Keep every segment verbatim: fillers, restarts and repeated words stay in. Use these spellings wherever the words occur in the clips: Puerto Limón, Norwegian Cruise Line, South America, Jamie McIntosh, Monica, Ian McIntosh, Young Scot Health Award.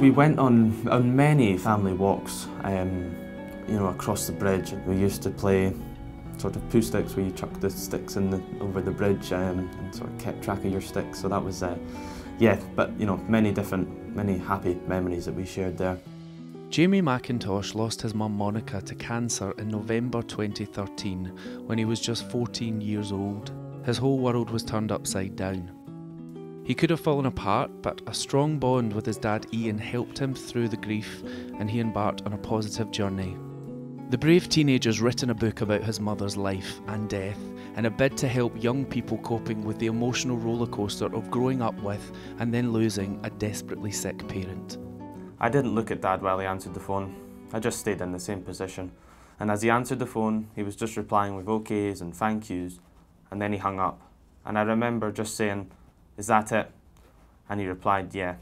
We went on, on many family walks, um, you know, across the bridge. We used to play sort of poo sticks, where you chuck the sticks in the, over the bridge um, and sort of kept track of your sticks. So that was, uh, yeah, but you know, many different, many happy memories that we shared there. Jamie McIntosh lost his mum Monica to cancer in November twenty thirteen when he was just fourteen years old. His whole world was turned upside down. He could have fallen apart, but a strong bond with his dad Ian helped him through the grief, and he embarked on a positive journey. The brave teenager's written a book about his mother's life and death in a bid to help young people coping with the emotional rollercoaster of growing up with and then losing a desperately sick parent. I didn't look at Dad while he answered the phone. I just stayed in the same position. And as he answered the phone, he was just replying with okays and thank yous, and then he hung up. And I remember just saying, "Is that it?" And he replied, "Yeah."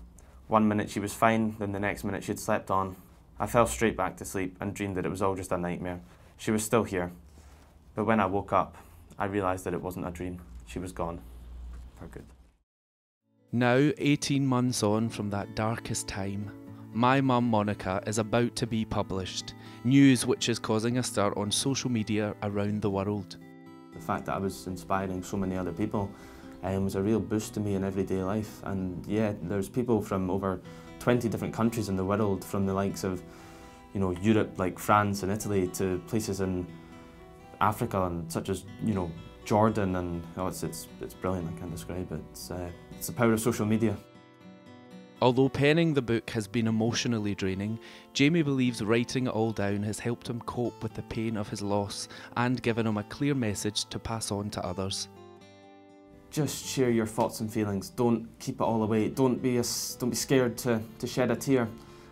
One minute she was fine, then the next minute she'd slept on. I fell straight back to sleep and dreamed that it was all just a nightmare. She was still here. But when I woke up, I realised that it wasn't a dream. She was gone. For good. Now, eighteen months on from that darkest time, My Mum Monica is about to be published. News which is causing a stir on social media around the world. The fact that I was inspiring so many other people Um, was a real boost to me in everyday life, and yeah, there's people from over twenty different countries in the world, from the likes of, you know, Europe like France and Italy to places in Africa and such as, you know, Jordan, and oh, it's, it's, it's brilliant, I can't describe it. It's, uh, it's the power of social media. Although penning the book has been emotionally draining, Jamie believes writing it all down has helped him cope with the pain of his loss and given him a clear message to pass on to others. Just share your thoughts and feelings. Don't keep it all away. Don't be a, don't be scared to, to shed a tear,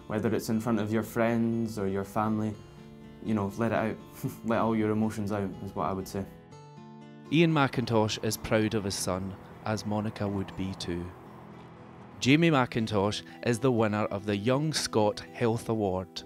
whether it's in front of your friends or your family. You know, let it out. Let all your emotions out is what I would say. Ian McIntosh is proud of his son, as Monica would be too. Jamie McIntosh is the winner of the Young Scot Health Award.